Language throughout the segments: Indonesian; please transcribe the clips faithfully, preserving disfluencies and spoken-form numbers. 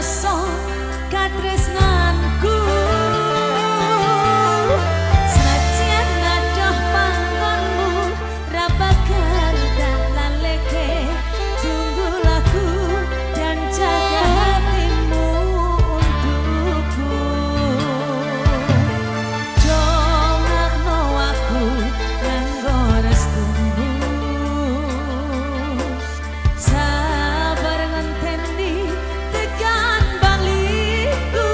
rasa katresnanku senajan adoh panggonmu ra bakal dalan leke, tunggulah ku dan jaga hatimu untukku. Dongakno aku nganggo restumu, sabar ngenteni tekan baliku.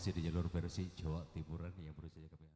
masih di jalur versi Jawa Timuran yang berusia kami.